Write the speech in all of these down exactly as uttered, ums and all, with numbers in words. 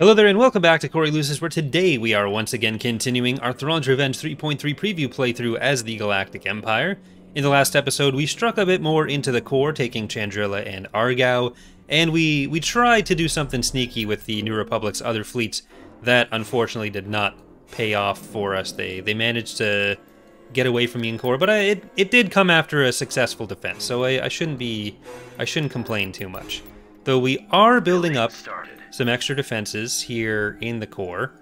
Hello there and welcome back to Corey Lucis, where today we are once again continuing our Thrawn's Revenge three point three preview playthrough as the Galactic Empire. In the last episode we struck a bit more into the core, taking Chandrila and Argao, and we, we tried to do something sneaky with the New Republic's other fleets. That unfortunately did not pay off for us. They they managed to get away from the core, but I, it, it did come after a successful defense, so I, I shouldn't be I shouldn't complain too much. Though we are building up some extra defenses here in the core,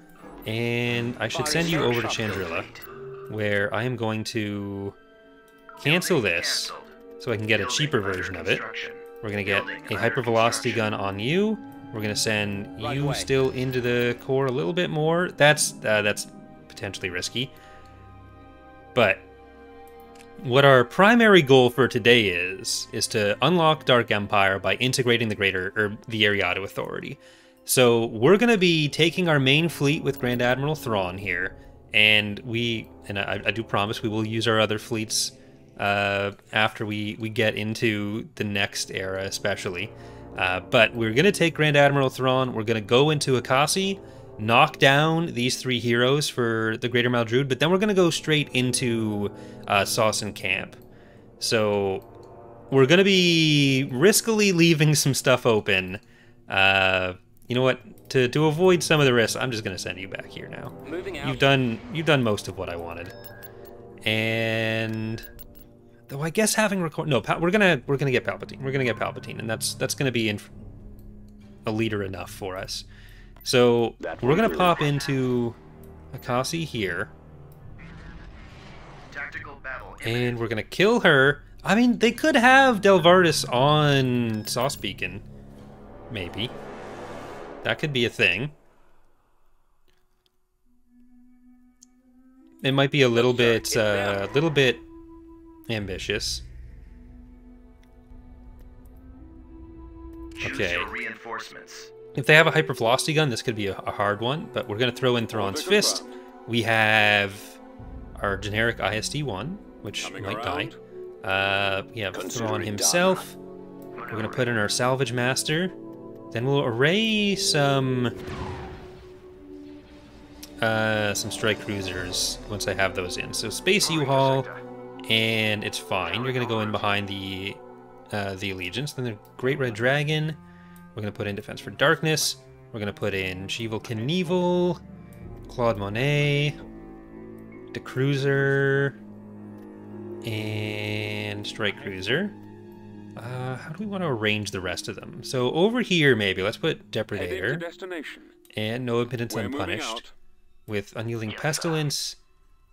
and I should send you over to Chandrila, where I am going to cancel this so I can get a cheaper version of it. We're going to get a hypervelocity gun on you. We're going to send you still into the core a little bit more. That's uh, that's potentially risky. But what our primary goal for today is is to unlock Dark Empire by integrating the greater or the Eriadu Authority. So we're going to be taking our main fleet with Grand Admiral Thrawn here, and we and I, I do promise we will use our other fleets uh, after we we get into the next era, especially. Uh, but we're going to take Grand Admiral Thrawn. We're going to go into Akassi, knock down these three heroes for the Greater Maldrood, but then we're going to go straight into uh, Sausen Camp. So we're going to be riskily leaving some stuff open. Uh, you know what? To to avoid some of the risks, I'm just going to send you back here now. Moving out. You've done you've done most of what I wanted, and though I guess having record no, Pal we're gonna we're gonna get Palpatine. We're gonna get Palpatine, and that's that's gonna be in a leader enough for us. So we're gonna pop into Akassi here, and we're gonna kill her. I mean, they could have Delvardis on Sauce Beacon, maybe. That could be a thing. It might be a little bit, a uh, little bit ambitious. Okay. Reinforcements. If they have a hypervelocity gun, this could be a hard one, but we're going to throw in Thrawn's Fist. We have our generic I S D one, which Coming might around. die. Uh, we have Thrawn himself. We're going to put in our Salvage Master. Then we'll array some uh, some Strike Cruisers once I have those in. So Space U-Haul, and it's fine. You're going to go in behind the, uh, the Allegiance. Then the Great Red Dragon. We're going to put in Defense for Darkness. We're going to put in Sheevil Knievel, Claude Monet, the Cruiser, and Strike Cruiser. Uh, how do we want to arrange the rest of them? So over here, maybe. Let's put Depredator and No Impedance Unpunished with Unyielding Pestilence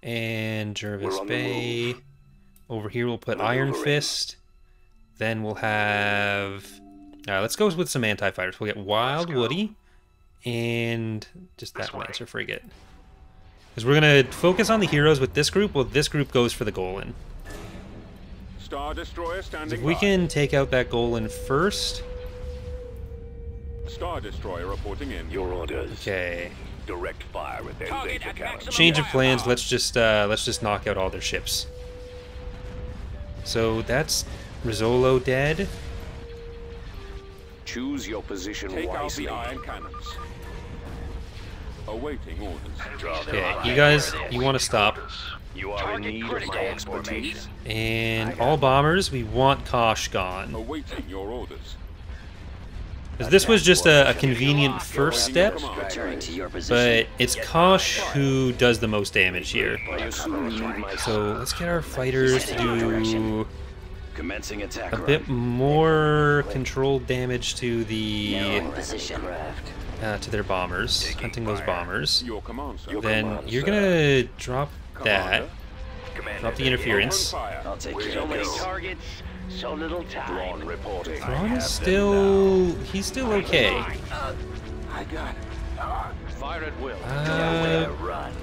and Jervis Bay. Over here, we'll put Iron Fist. Then we'll have... Uh, let's go with some anti-fighters. We'll get Wild Woody and just that Lancer Frigate. Because we're going to focus on the heroes with this group, well, this group goes for the Golan. Star Destroyer standing if we can take out that Golan first. Star Destroyer reporting in. Your orders. Okay. Direct fire with change of plans, let's just uh, let's just knock out all their ships. So that's Rizzolo dead. Choose your position Take wisely. Out the iron cannons. Awaiting orders. Okay, you guys, you want to stop. You are in need of my expertise. And all bombers, we want Kosh gone. Awaiting your orders. Because this was just a, a convenient first step, but it's Kosh who does the most damage here. So let's get our fighters to do Commencing attack a bit more controlled damage to the uh, to their bombers, Taking hunting fire. those bombers. Your command, sir. Then Your command, you're sir. gonna drop Commander. that, Commander. drop the interference. I'll take care of this. So little time. Thrawn's still, he's still okay. Uh, I got it. Uh, Fire at will. Uh,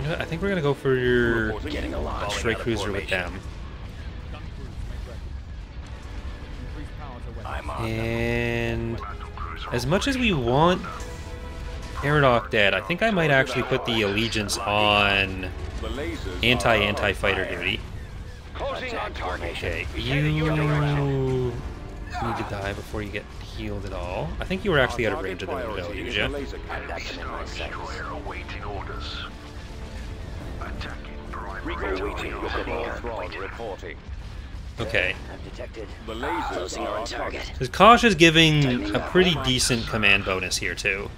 you know, I think we're gonna go for your Strike Cruiser with them. And as much as we want Aerodoc dead, I think I might actually put the Allegiance on anti-anti-fighter duty. Okay, you need to die before you get healed at all. I think you were actually out of range of the ability, yeah? Star Destroyer awaiting orders. Attacking primary reporting. Okay. I've detected. Closing on target. Because Kosh is giving a pretty decent command bonus here too.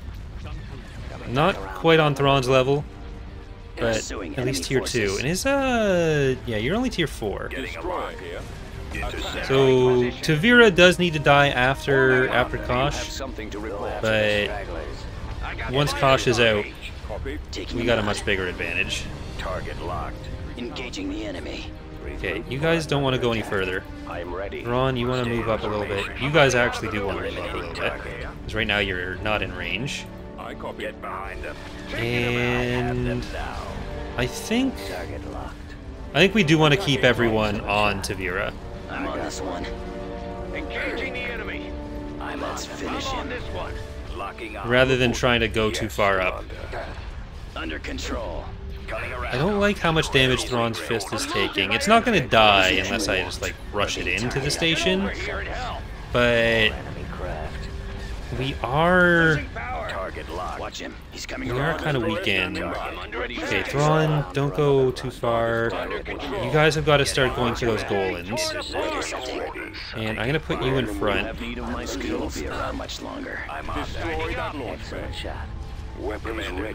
Not quite on Thrawn's level, but at least tier two. And his uh yeah, you're only tier four. So Tavira does need to die after after Kosh, but once Kosh is out, we got a much bigger advantage. Target locked. Engaging the enemy. Okay, you guys don't want to go any further. Ron, you want to move up a little bit. You guys actually do want to move up a little bit, because right now you're not in range. And I think I think we do want to keep everyone on Tavira. I'm on this one. Engaging the enemy. Let's finish on this one. Locking up. Rather than trying to go too far up. Under control. I don't like how much damage Thrawn's fist is taking. It's not going to die unless I just like rush it into the station. But we are we are kind of weakened. Okay, Thrawn, don't go too far. You guys have got to start going for those golems. And I'm going to put you in front.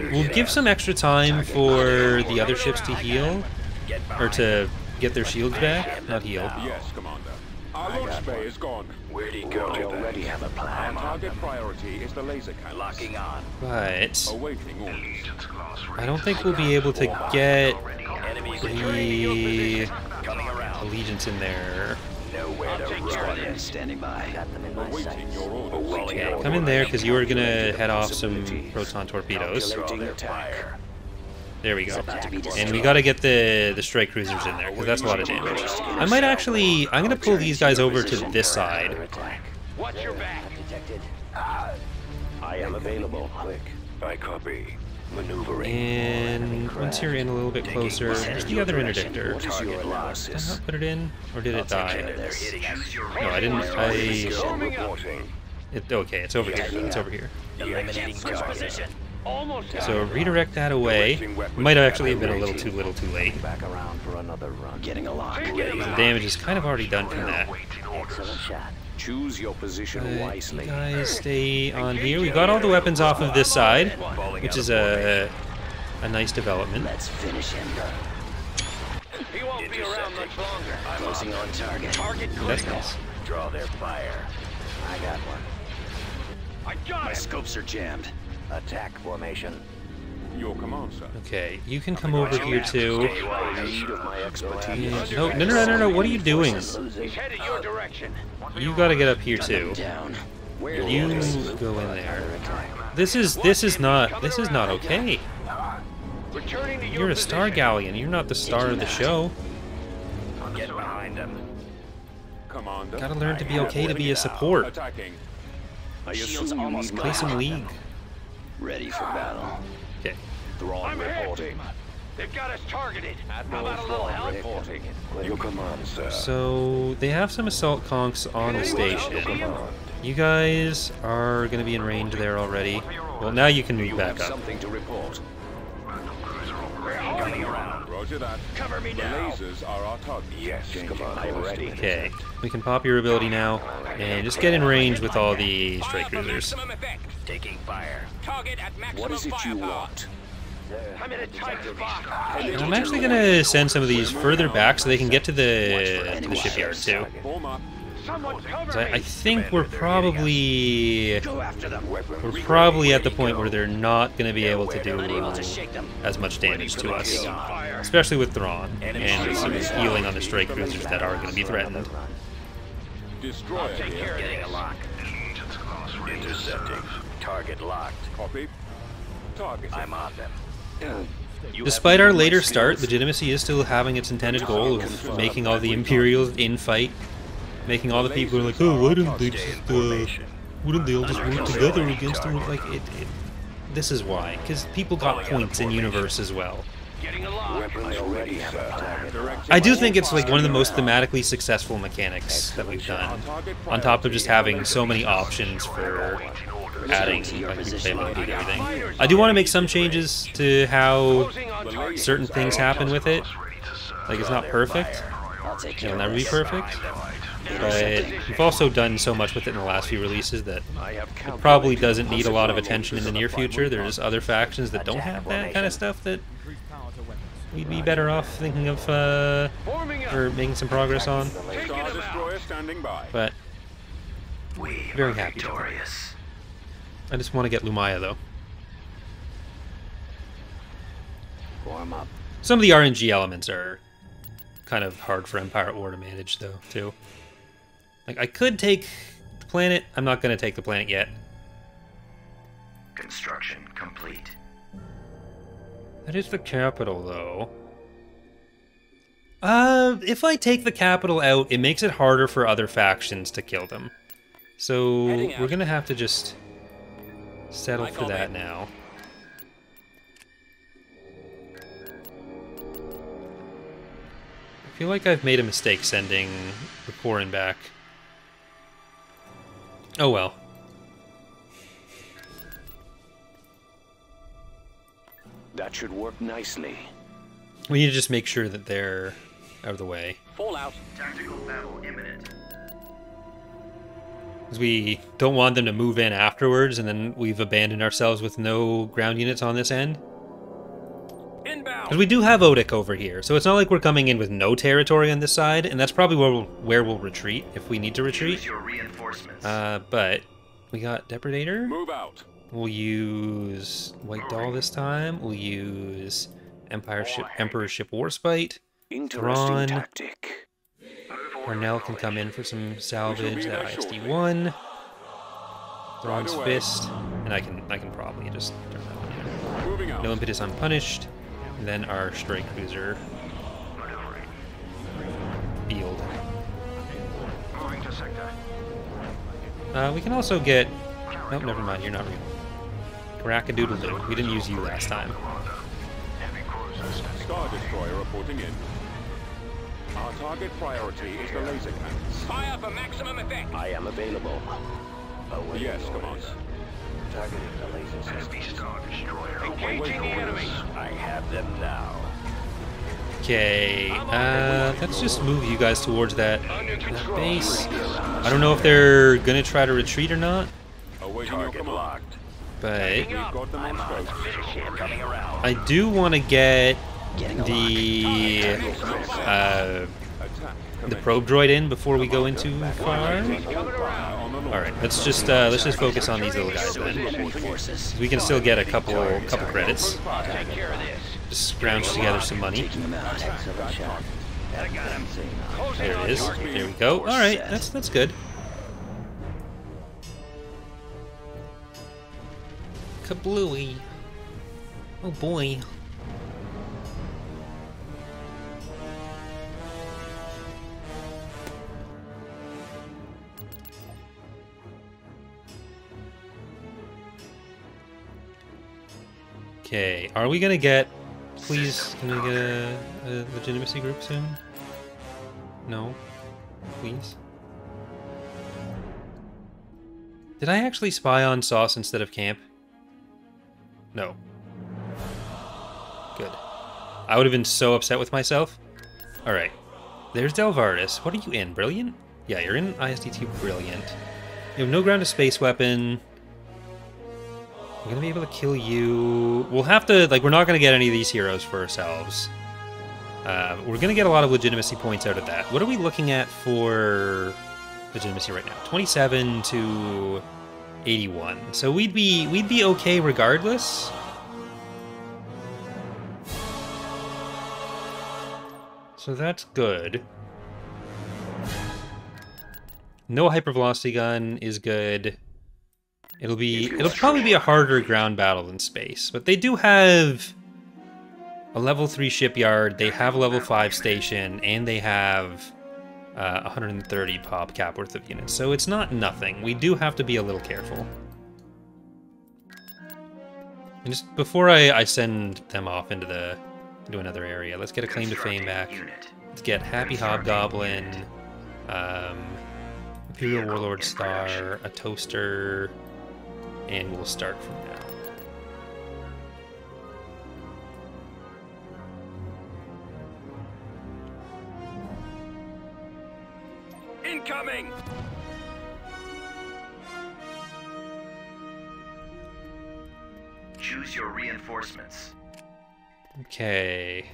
We'll give some extra time for the other ships to heal, or to get their shields back. Not heal. Yes, Commander. Our launch bay is gone. Where'd he go? I already have a plan. Target priority is the laser cannon. Locking on. But I don't think we'll be able to get the Allegiance in there. Standing by. Okay, come in there because you are gonna head off some proton torpedoes. There we go. And we gotta get the the strike cruisers in there because that's a lot of damage. I might actually. I'm gonna pull these guys over to this side. I am available. Quick. I copy. Maneuvering. And once you're in a little bit closer, where's the other interdictor? Did I not put it in, or did it die? No, I didn't. I. It, okay, it's over here. It's over here. So redirect that away. Might have actually been a little too little, too late. The damage is kind of already done from that. Choose your position wisely. Guys, stay on here. We got all the weapons off of this side, which is a a nice development. Let's finish him. He won't be around much longer. Closing on target. Target critical. Draw their fire. I got one. I got it. My scopes are jammed. Attack formation. Your command, sir. Okay, you can come over here too. No, no, no, no, no! What are you doing? You gotta get up here too. You go in there. This is this is not this is not okay. You're a star galleon. You're not the star of the show. Get behind him. Gotta learn to be okay to be a support. Play some league. Ready for battle. Okay. I'm reporting. They've got us targeted. Admiral How about a little help? Your command, sir. So they have some assault conchs on the station. You guys are going to be in range there already. Well, now you can move back up. Roger that. Cover me now. Lasers are our target. Yes, I'm ready. Okay. We can pop your ability now and just get in range with all the strike cruisers. Taking fire. Target at maximum. What is it you want? I'm in a tight spot. I'm actually gonna send some of these further back so they can get to the, to the shipyard too. So I, I think we're probably we're probably at the point where they're not going to be able to do as much damage to us, especially with Thrawn and some healing on the strike cruisers that are going to be threatened. Intercepting. Target locked. Copy. Target. I'm on them. Despite our later start, legitimacy is still having its intended goal of making all the Imperials infight. Making all the people who are like, oh, why don't they just, uh, wouldn't they all just work together against them? Like, it, it, this is why, because people got points in universe as well. Getting a lock. Weapons ready, sir. I do think it's like one of the most thematically successful mechanics that we've done, on top of just having so many options for adding like replayability to everything. I do want to make some changes to how certain things happen with it. Like, it's not perfect. It'll never be perfect. But we've also done so much with it in the last few releases that it probably doesn't need a lot of attention in the near future. There's other factions that don't have that kind of stuff that we'd be better off thinking of uh, or making some progress on. But very happy. I just want to get Lumaya though. Warm up. Some of the R N G elements are kind of hard for Empire War to manage though too. Like, I could take the planet. I'm not going to take the planet yet. Construction complete. That is the capital, though. Uh, if I take the capital out, it makes it harder for other factions to kill them. So we're going to have to just settle for that now. I feel like I've made a mistake sending Rekorin back. Oh well. That should work nicely. We need to just make sure that they're out of the way. Fallout. Tactical battle imminent. Because we don't want them to move in afterwards, and then we've abandoned ourselves with no ground units on this end. Inbound. Because we do have Odic over here, so it's not like we're coming in with no territory on this side, and that's probably where we'll, where we'll retreat if we need to retreat. Use your reinforcements. Uh, but we got Depredator. Move out. We'll use White Doll this time. We'll use Empire Ship, Emperor Ship Warspite. Thrawn. Tactic. Cornell can come in for some salvage. That I S D one. Thrawn's Fist, and I can I can probably just turn that one in. No Impedance Unpunished, and then our Strike Cruiser. Field. Uh, we can also get. Nope, never mind. You're not real. Rackadoodle. We didn't use you last time. Star Destroyer reporting in. Our target priority is the laser cannons. Fire for maximum effect. I am available. Away yes, come on. Targeting the laser systems. Star Destroyer. Engaging the enemy. I have them now. Okay. Uh, let's just move you guys towards that, that base. I don't know if they're gonna try to retreat or not. Target locked. But I do want to get the uh, the probe droid in before we go into farm. All right, let's just uh, let's just focus on these little guys then. We can still get a couple couple credits. Just scrounge together some money. There it is. There we go. All right, that's that's good. Kablooey. Oh boy. Okay, are we gonna get. Please, can we get a, a legitimacy group soon? No. Please. Did I actually spy on Sauce instead of camp? No. Good. I would have been so upset with myself. All right. There's Delvardis. What are you in? Brilliant? Yeah, you're in I S D two Brilliant. You have no ground to space weapon. We're going to be able to kill you. We'll have to, like, we're not going to get any of these heroes for ourselves. Uh, we're going to get a lot of legitimacy points out of that. What are we looking at for legitimacy right now? twenty-seven to eighty-one. So we'd be we'd be okay regardless. So that's good. No hypervelocity gun is good. It'll be it'll probably be a harder ground battle than space, but they do have a level three shipyard, they have a level five station, and they have Uh, one hundred thirty pop cap worth of units, so it's not nothing. We do have to be a little careful. And just before I, I send them off into the into another area. Let's get a claim to fame back. Let's get Happy Hobgoblin, um, Imperial Warlord Star, a toaster, and we'll start from now. Incoming! Choose your reinforcements. Okay.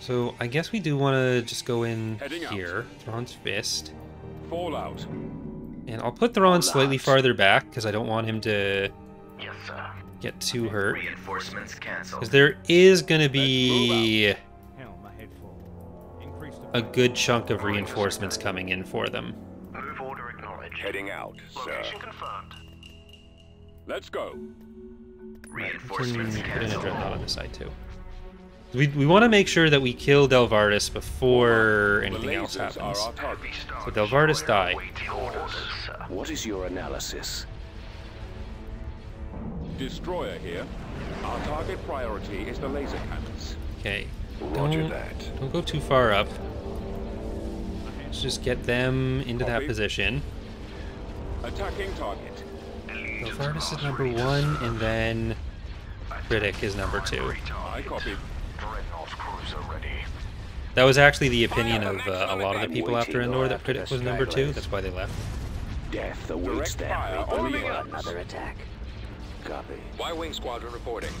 So I guess we do want to just go in Heading here. Out. Thrawn's Fist. Fallout. And I'll put Thrawn Fallout. slightly farther back because I don't want him to yes, sir. get too hurt. Reinforcements canceled. Because there is going to be a good chunk of reinforcements coming in for them. Move order acknowledged. Heading out, Location sir. confirmed. Let's go. Reinforcements right, put in a dreadnought on this side too. We we want to make sure that we kill Delvardis before anything else happens. So Delvardis die. What is your analysis? Destroyer here. Our target priority is the laser cannons. Okay. Roger that. Don't go too far up. Let's just get them into Copy. that position. Attacking target. Delvardis is number one, and then Pritik is number two. I copied. That was actually the opinion of uh, a lot of the people after Endor that Pritik was number two. That's why they left. Death awaits them for another attack. Copy. Y-wing squadron reporting.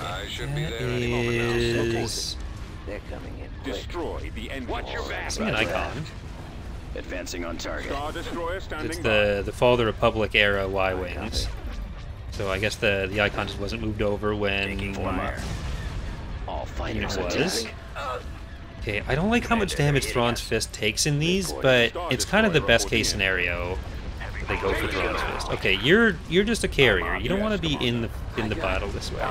I should be there any moment now. They're coming in. Destroy the enemy. Watch your back. See an icon. Advancing on target. Star Destroyer standing by. It's the the Fall of the Republic era Y wings. So I guess the the icon just wasn't moved over when all fighters was. Okay, I don't like how much damage Thrawn's Fist takes in these, but it's kind of the best case scenario. That they go for Thrawn's Fist. Okay, you're you're just a carrier. You don't want to be in the in the battle this way.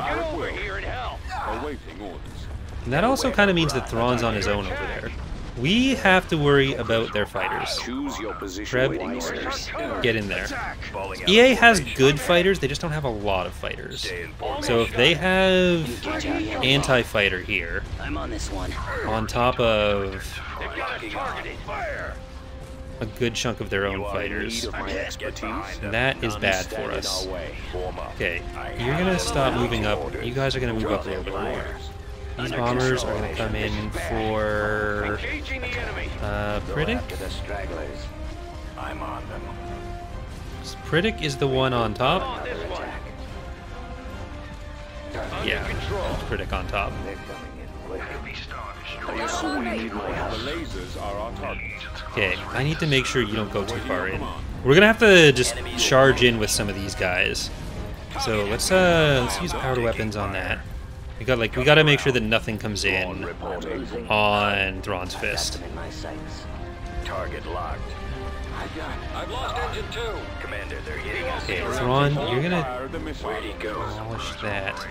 And that also kind of means that Thrawn's on his own over there. We have to worry about their fighters. Treb Easters. Get in there. E A has good fighters, they just don't have a lot of fighters. So if they have anti-fighter here, on top of a good chunk of their own fighters, that is bad for us. Okay, you're gonna stop moving up. You guys are gonna move up a little bit more. These bombers are going to come in for uh, Pritik. So Pritik is the one on top. Yeah, Pritik on top. Okay, I need to make sure you don't go too far in. We're going to have to just charge in with some of these guys. So let's uh, let's use powered weapons on that. We got like we got to make sure that nothing comes in on Thrawn's Fist. Target locked. I've lost engine two. Commander, they're hitting us. Okay, Thrawn, you're gonna demolish that.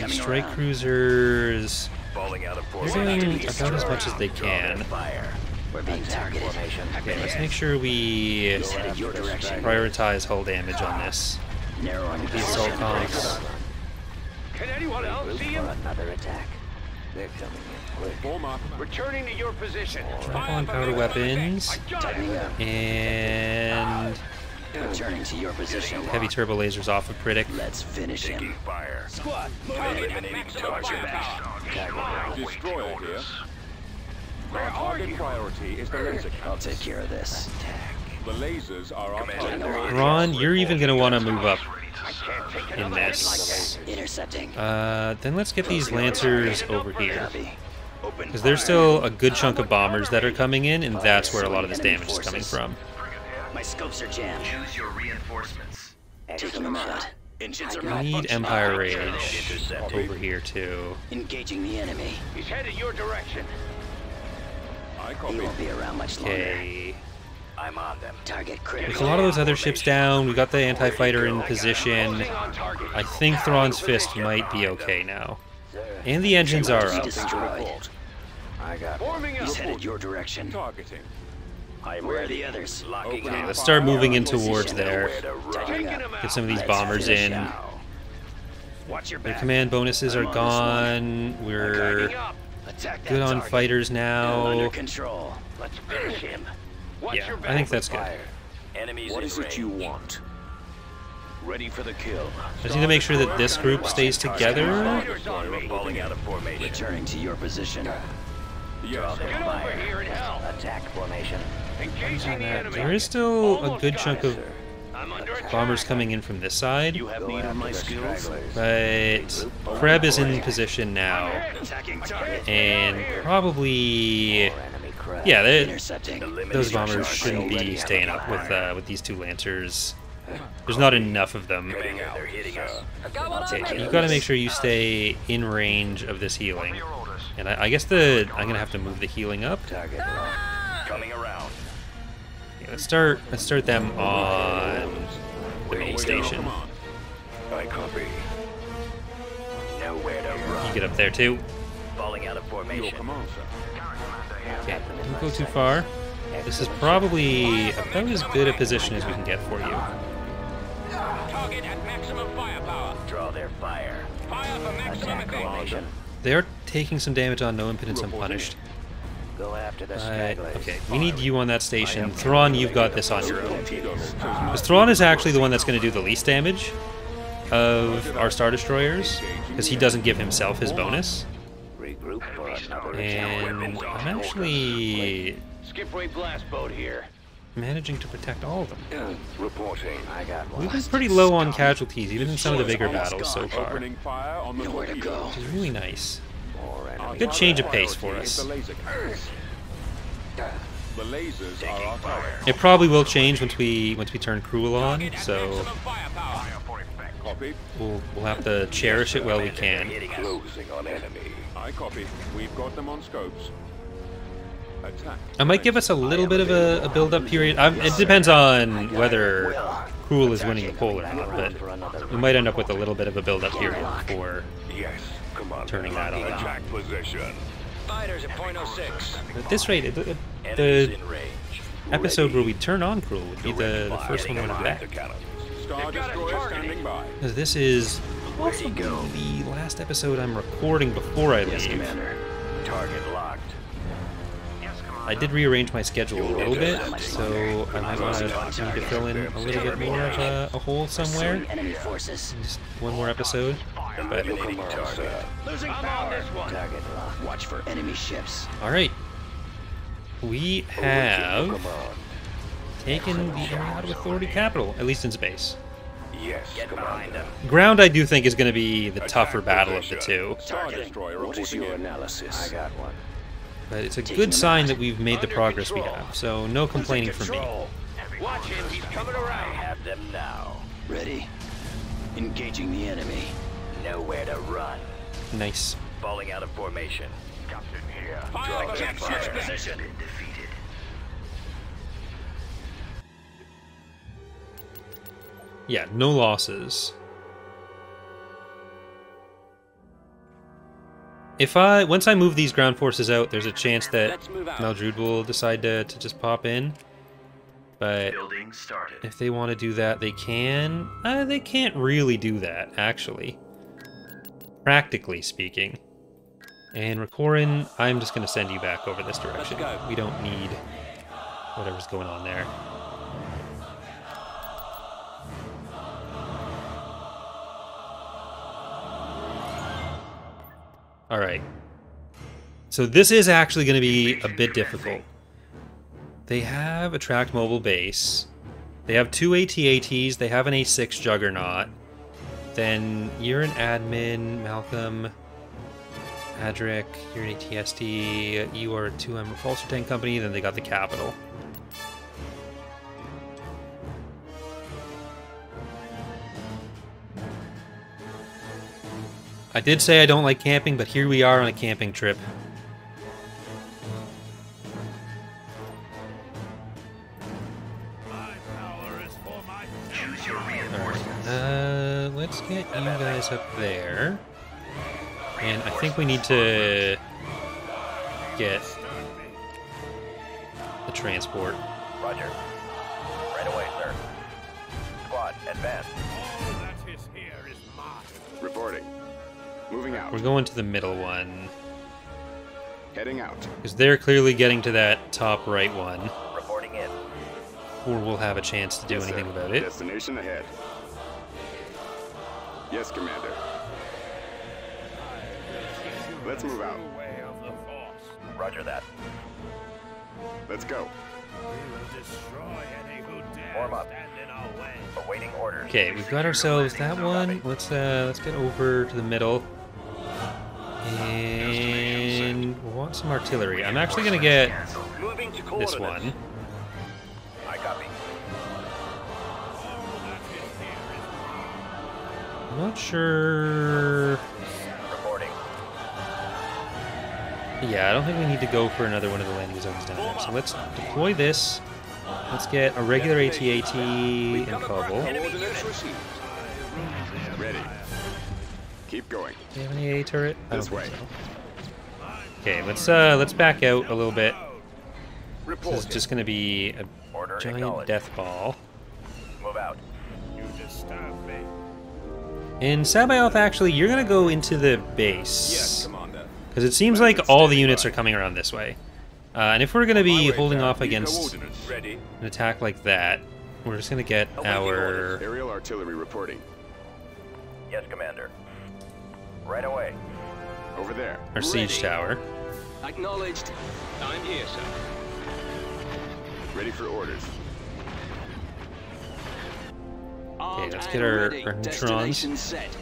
And strike cruisers. They're doing about as much as they can. Okay, let's make sure we prioritize hull damage on this. The assault comps. Can anyone else see him? Another attack. They're coming in quick. Returning to your position. Right on power weapons. And returning to your position. Heavy turbo lasers off of Pritik. Let's finish him. Fire. Squad. Eliminating target. Destroy here. Our target priority is the laser. I'll take care of this. The lasers are on. Ron, you're even going to want to move up in this. Uh, then let's get these Lancers over here. Because there's still a good chunk of bombers that are coming in, and that's where a lot of this damage is coming from. My scopes are jammed. Choose your reinforcements. Take them out. We need Empire Rage over here too. Engaging the enemy. He's headed your direction. He won't be around much longer. Okay. I'm on them. Target critical. With a lot of those other ships down, we got the anti-fighter in position. I think Thrawn's Fist might be okay now. And the engines are up. I got He's headed your direction. Targeting. Where are the others? Okay, let's start moving in towards there. Get some of these bombers in. Watch your back. Their command bonuses are gone. We're good on fighters now. Under control. Let's finish him. Watch yeah, your back. I think that's good. Enemies what is it you want? Ready for the kill. I just need to make sure that this group stays together. Returning to your position. Get over here and help. Attack formation. Engaging the enemy. There is still a good chunk of bombers coming in from this side. You have need of my skills. But Kreb is in position now. And probably yeah, those bombers shouldn't be staying up with uh, with these two lancers. There's not enough of them. Okay, you've got to make sure you stay in range of this healing. And I, I guess the I'm gonna have to move the healing up. Coming around. Yeah, let's start. Let's start them on the main station. I copy. Nowhere to run. You get up there too. Falling out of formation. Okay, don't go too far. This is probably about as good a position as we can get for you. Target at maximum firepower. Draw their fire. Fire for maximum effect. They are taking some damage on No Impedance Unpunished. Go after this. Okay, we need you on that station. Thrawn, you've got this on your own. Because Thrawn is actually the one that's going to do the least damage of our Star Destroyers, because he doesn't give himself his bonus. And I'm actually managing to protect all of them. We've been pretty low on casualties, even in some of the bigger battles so far. Which is really nice. Good change of pace for us. It probably will change once we once we turn Krul on, so we'll we'll have to cherish it while we can. I copy. We've got them on scopes. I might give us a little bit of a, a build-up period. I'm, it depends on whether Krul is winning the poll or not, but we might end up with a little bit of a build-up period for turning that on. At this rate, it, it, the episode where we turn on Krul would be the, the first one when I'm back. Because this is possibly the last episode I'm recording before I leave. I did rearrange my schedule a little bit, so I might want to need to fill in a little bit more of a, a hole somewhere. Just one more episode. But watch for enemy ships. All right, we have taken the Eriadu Authority capital, at least in space. Yes, ground I do think is going to be the tougher battle of the two. What is your analysis? I got one. But it's a good sign that we've made the progress we have, so no complaining from me. Watch him, he's coming around. Have them now. Ready. Engaging the enemy. Nowhere to run. Nice. Falling out of formation. Captain here. Fire objective position. Defeated. Yeah, no losses. If I, once I move these ground forces out, there's a chance that Maldrood will decide to, to just pop in. But if they want to do that, they can. Uh, they can't really do that, actually. Practically speaking. And Rekorin, I'm just going to send you back over this direction. We don't need whatever's going on there. All right. So this is actually going to be a bit difficult. They have a tracked mobile base. They have two A T A Ts. They have an A six Juggernaut. Then you're an admin, Malcolm, Adric. You're an A T S T. You are a two M Repulsor Tank Company. Then they got the capital. I did say I don't like camping, but here we are on a camping trip. My power is for my choose your reinforcements. Uh, let's get you guys up there. And I think we need to get the transport. Roger. Right away, sir. Squad, advance. All that is here is mine. Reporting. Moving out. We're going to the middle one. Heading out. Because they're clearly getting to that top right one. Reporting in. Or we'll have a chance to do yes, anything sir. about it. Destination ahead. Yes, Commander. Let's move out. Roger that. Let's go. Form up. Awaiting order. Okay, we've got ourselves that one. Let's uh, let's get over to the middle. And we'll want some artillery. I'm actually gonna get this one. I copy. I'm not sure. Yeah, I don't think we need to go for another one of the landing zones down there. So let's deploy this. Let's get a regular A T A T and Cobble. Ready. Keep going. Do you have any A turret? I don't think so. Okay, let's uh let's back out a little bit. This is just gonna be a giant death ball. Move out. You just stop me. And Sabaoth, actually, you're gonna go into the base. Yes, come on. Because it seems like all the units are coming around this way. Uh, and if we're going to be holding off against an attack like that, we're just going to get our... Aerial artillery reporting. Yes, Commander. Right away. Over there. Our siege tower. Acknowledged. I'm here, sir. Ready for orders. Okay, let's get our, our neutrons. Set.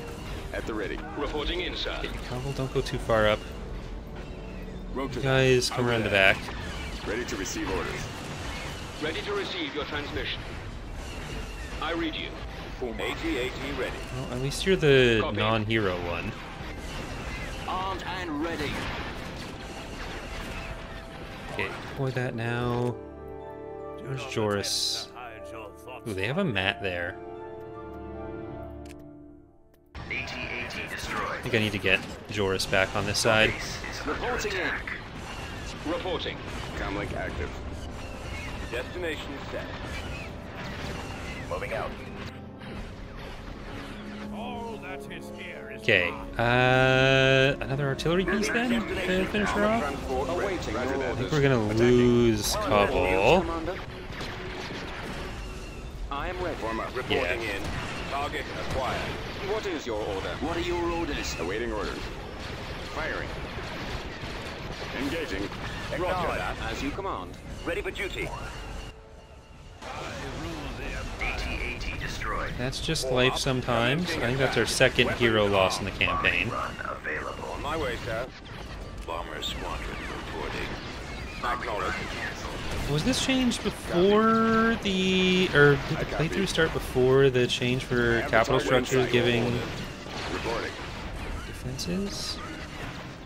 At the ready. Reporting in, sir. Okay, Cobble, don't go too far up. You guys, come around the back. Ready to receive orders. Ready to receive your transmission. I read you. A T A T ready. Well, at least you're the non-hero one. Armed and ready. Okay, deploy that now. Where's Joris? Ooh, they have a mat there. A T A T destroyed. I think I need to get Joris back on this side. Reporting in. Reporting. Comlink active. Destination set. Moving out. All that is here is okay. Uh, another artillery piece then to finish her off. I think we're gonna lose Cobble. I am ready. Reporting in. Target acquired. What is your order? What are your orders? Awaiting orders. Firing. Engaging. Roger that. As you command. Ready for duty. A T A T destroyed. That's just life sometimes. I think that's our second hero loss in the campaign. On my way, sir. Bomber squadron reporting. Acknowledged. Was this changed before the, or did the playthrough start before the change for capital structures giving defenses?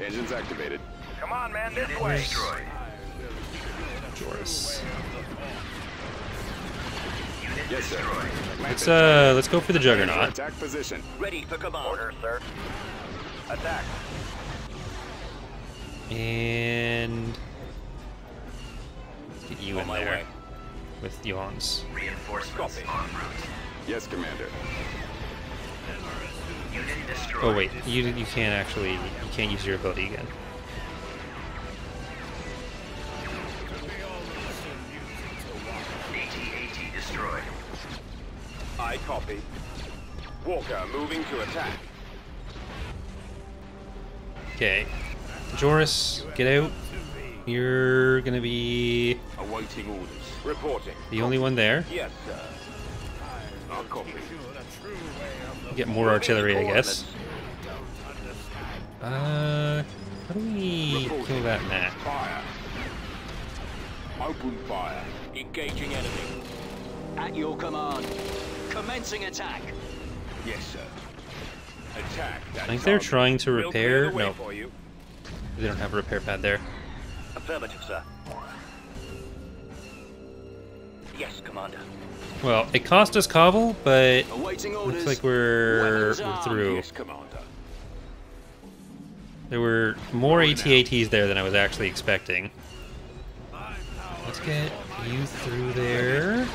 Engines activated. Come on, man, this way. Joris. Yes, sir. Let's uh, let's go for the juggernaut. Attack position. Ready for command. Order, sir. Attack. And. Get you in there with Yawns. Reinforcements en route. Yes, Commander. Unit destroyed. Oh wait, you you can't actually you can't use your ability again. A T A T destroyed. I copy. Walker moving to attack. Okay, Joris, get out. You're gonna be awaiting orders. Reporting. The only one there. Yes, sir. I'll copy. Get more artillery, I guess. Uh, how do we reporting. Kill that mat? Fire. Open fire. Engaging enemy. At your command. Commencing attack. Yes, sir. Attack. I think they're trying to repair. No, they don't have a repair pad there. Affirmative, sir. Yes, Commander. Well, it cost us Cobble, but looks like we're, we're through. Yes, Commander. There were more A T A Ts there than I was actually expecting. Let's get you through there.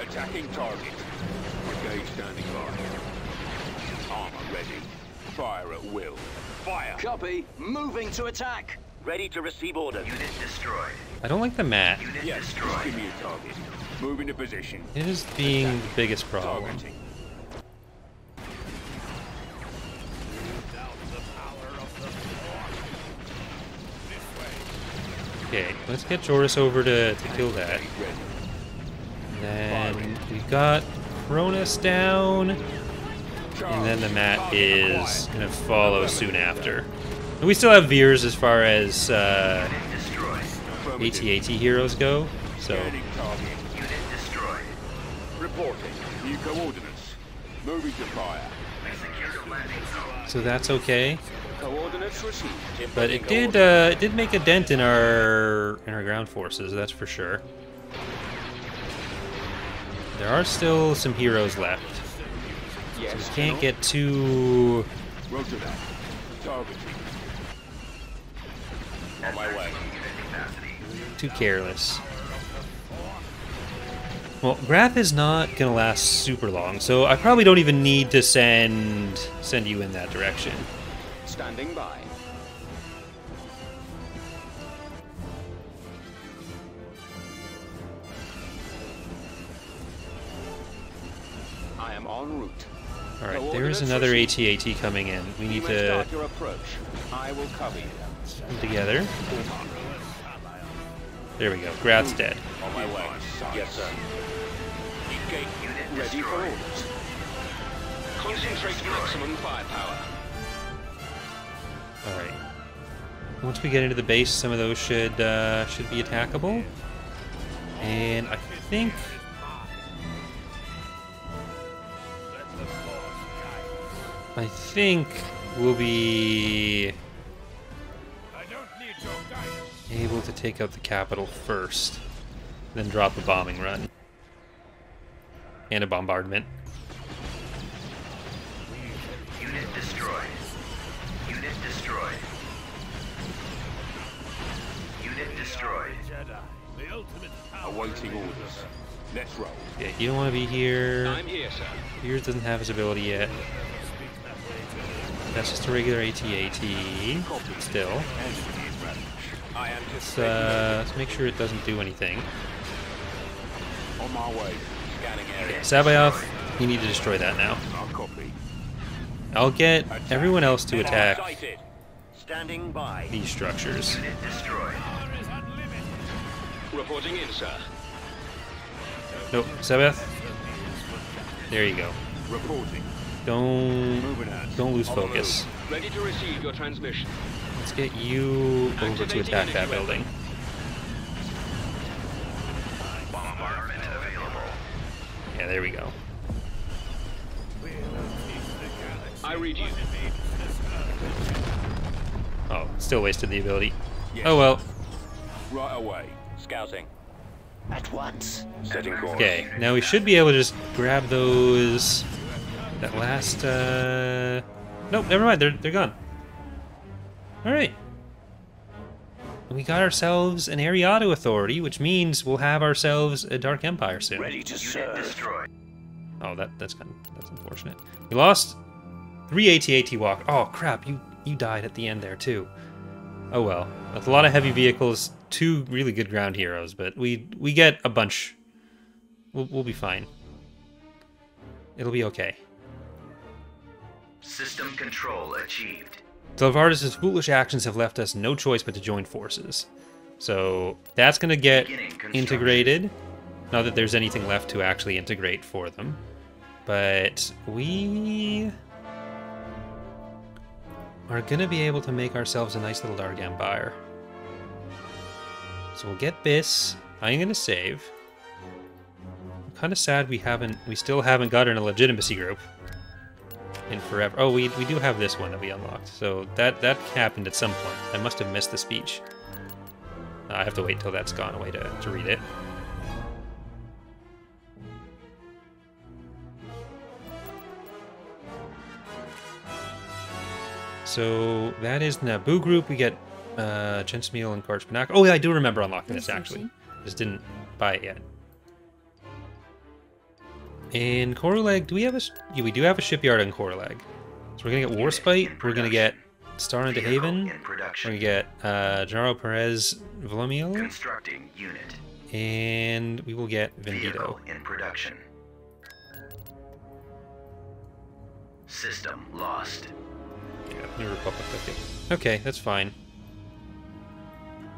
Attacking target. Brigade standing by. Armor ready. Fire at will. Fire. Copy. Moving to attack. Ready to receive orders. Unit destroyed. I don't like the map. Unit yes, destroyed. Give me a target. Move into position. It is being attack. The biggest problem. Targeting. Okay, let's get Joris over to, to kill that. And then we got Cronus down. And then the mat is going to follow soon after. And we still have Veers as far as uh, A T A T heroes go. So. So that's okay. But it did uh, it did make a dent in our in our ground forces, that's for sure. There are still some heroes left, so we can't get too. Too careless. Well, Grath is not gonna last super long, so I probably don't even need to send send you in that direction. Standing by. I am en route. All right, there is another A T A T coming in. We need to come together. There we go. Grath's dead. On my way. Yes, sir. Gate unit ready for orders. Concentrate maximum firepower. All right. Once we get into the base, some of those should uh, should be attackable. And I think I think we'll be able to take out the capital first, then drop a bombing run and a bombardment. Unit destroyed. Unit destroyed. Unit destroyed. Awaiting orders. Let's roll. Yeah, you don't want to be here. I'm here, sir. Yours doesn't have his ability yet. That's just a regular A T A T. Still. Let's, uh, let's make sure it doesn't do anything. On my way. Okay, Sabaoth, you need to destroy that now. I'll get everyone else to attack these structures. Reporting in, sir. Nope, Sabaoth. There you go. Reporting. Don't don't lose focus. Ready to receive your transmission. Let's get you over to attack that building. Bombardment available. Yeah, there we go. I read you. Oh, still wasted the ability. Oh well. Right away. Scouting. At once. Setting course. Okay, now we should be able to just grab those. That last, uh... nope, never mind, they're, they're gone. Alright. We got ourselves an Eriadu Authority, which means we'll have ourselves a Dark Empire soon. Ready to serve. Oh, that, that's kind of, that's unfortunate. We lost three A T A T walk. Oh, crap, you, you died at the end there, too. Oh, well. That's a lot of heavy vehicles, two really good ground heroes, but we, we get a bunch. We'll, we'll be fine. It'll be okay. System control achieved. Delvardis' foolish actions have left us no choice but to join forces. So that's going to get integrated. Not that there's anything left to actually integrate for them. But we are going to be able to make ourselves a nice little Dark Empire. So we'll get this. I'm going to save. I'm kind of sad we haven't, we still haven't gotten a legitimacy group. In forever. Oh, we, we do have this one that we unlocked. So that, that happened at some point. I must have missed the speech. I have to wait till that's gone away to, to read it. So that is Naboo Group. We get uh, Chensmeal and Karch Panaka. Oh, yeah, I do remember unlocking this, actually. Just didn't buy it yet. And Coralag, do we have a? Yeah, we do have a shipyard on Coralag. It's So we're gonna get Warspite, we're gonna get Star into Haven, we're gonna get uh, Genaro Perez Volomiel, constructing unit, and we will get Vendito. In production. System lost. Yeah, New Republic took it. Okay, that's fine.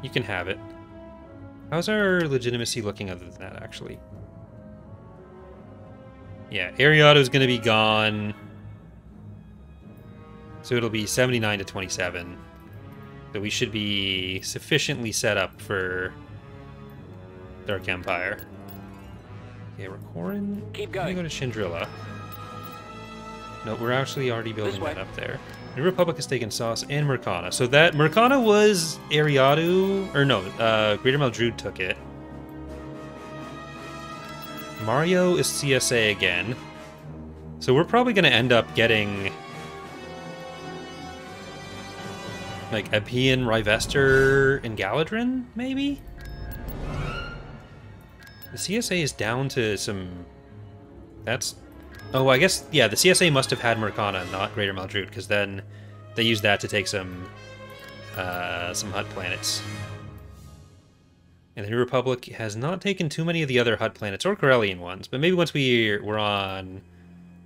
You can have it. How's our legitimacy looking other than that, actually? Yeah, Ariado's gonna be gone. So it'll be seventy-nine to twenty-seven. So we should be sufficiently set up for Dark Empire. Okay, we're coring. Keep going. We're going to Chandrila. No, we're actually already building that up there. New Republic has taken Sauce and Mercana. So that Mercana was Eriadu, or no, uh, Greater Maldrood took it. Mario is C S A again. So we're probably going to end up getting like Epian, Rivester, and Galadrin, maybe? The C S A is down to some... That's... Oh, I guess, yeah, the C S A must have had Mercana, not Greater Maldrood, because then they used that to take some uh, some Hut planets. And the New Republic has not taken too many of the other Hut planets, or Corellian ones, but maybe once we we're on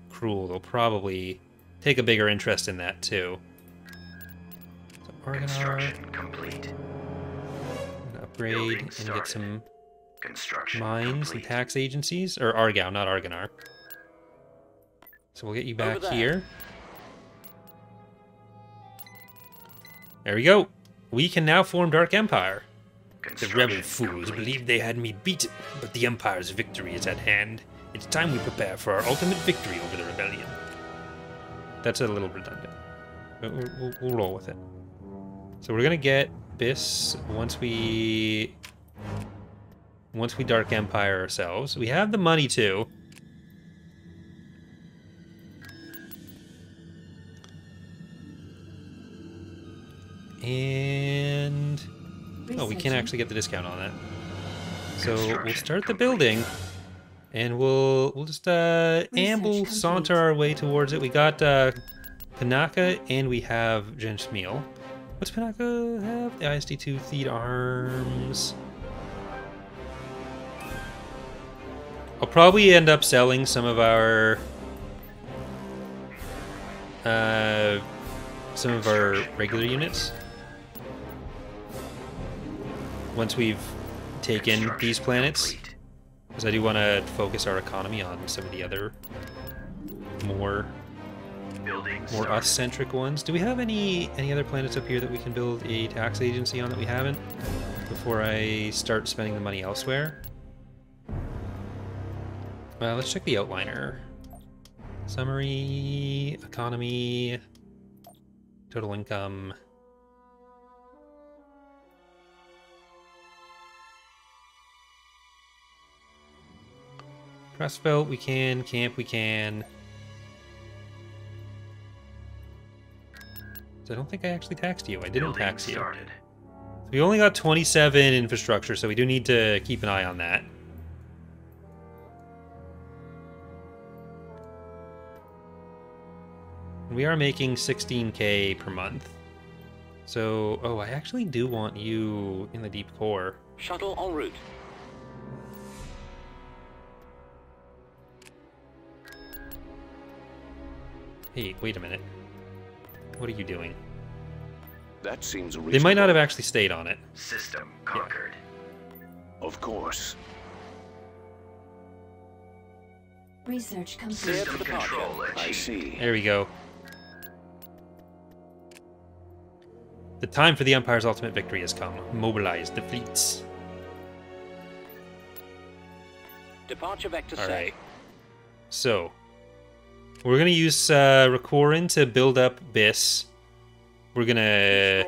Krul, they'll probably take a bigger interest in that, too. So Argonar, complete. Upgrade Building and started. Get some... Construction mines complete. And tax agencies, or Argao, not Argonar. So we'll get you back here. There we go. We can now form Dark Empire. The rebel fools complete. Believed they had me beaten, but the Empire's victory is at hand. It's time we prepare for our ultimate victory over the rebellion. That's a little redundant, but we'll, we'll, we'll roll with it. So we're gonna get Bis once we. Once we Dark Empire ourselves. We have the money, too. And... Oh, we can actually get the discount on that. So we'll start the building. And we'll we'll just uh, amble, saunter our way towards it. We got uh, Panaka, and we have Genshmiel. What's Panaka have? The I S D two Theed Arms... I'll probably end up selling some of our uh, some of our regular units once we've taken these planets, because I do want to focus our economy on some of the other more more us-centric ones. Do we have any any other planets up here that we can build a tax agency on that we haven't before I start spending the money elsewhere? Uh, let's check the outliner. Summary, economy, total income. Crossbelt we can, camp we can. So I don't think I actually taxed you. I didn't tax you. So we only got twenty-seven infrastructure, so we do need to keep an eye on that. We are making sixteen K per month. So, oh, I actually do want you in the deep core. Shuttle en route. Hey, wait a minute. What are you doing? That seems reasonable. They might not have actually stayed on it. System conquered. Yeah. Of course. Research complete. System control. I see. There we go. The time for the Empire's ultimate victory has come. Mobilize the fleets. Departure back to. All right. So, we're going to use uh, Rekorin to build up Bis. We're going to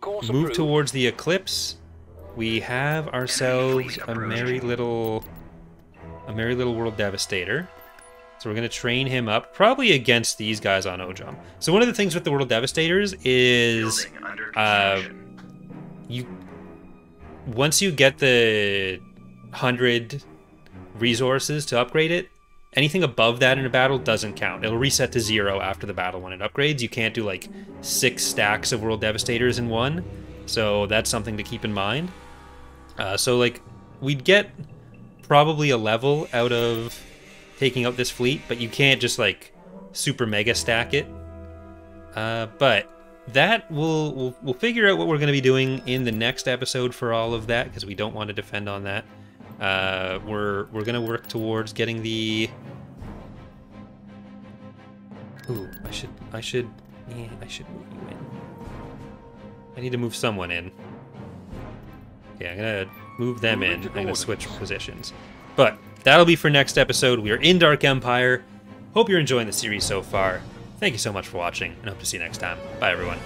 move approved. Towards the Eclipse. We have ourselves a merry little, a merry little world devastator. So we're going to train him up, probably against these guys on O J O M. So one of the things with the World Devastators is, uh, you once you get the one hundred resources to upgrade it, anything above that in a battle doesn't count. It'll reset to zero after the battle when it upgrades. You can't do like six stacks of World Devastators in one, so that's something to keep in mind. Uh, so like we'd get probably a level out of taking out this fleet, but you can't just like super mega stack it. Uh, but that will we'll, we'll figure out what we're going to be doing in the next episode for all of that, because we don't want to defend on that. Uh, we're we're going to work towards getting the. Ooh, I should I should yeah, I should move you in. I need to move someone in. Yeah, I'm gonna move them in. I'm gonna switch positions. But that'll be for next episode. We are in Dark Empire. Hope you're enjoying the series so far. Thank you so much for watching, and hope to see you next time. Bye, everyone.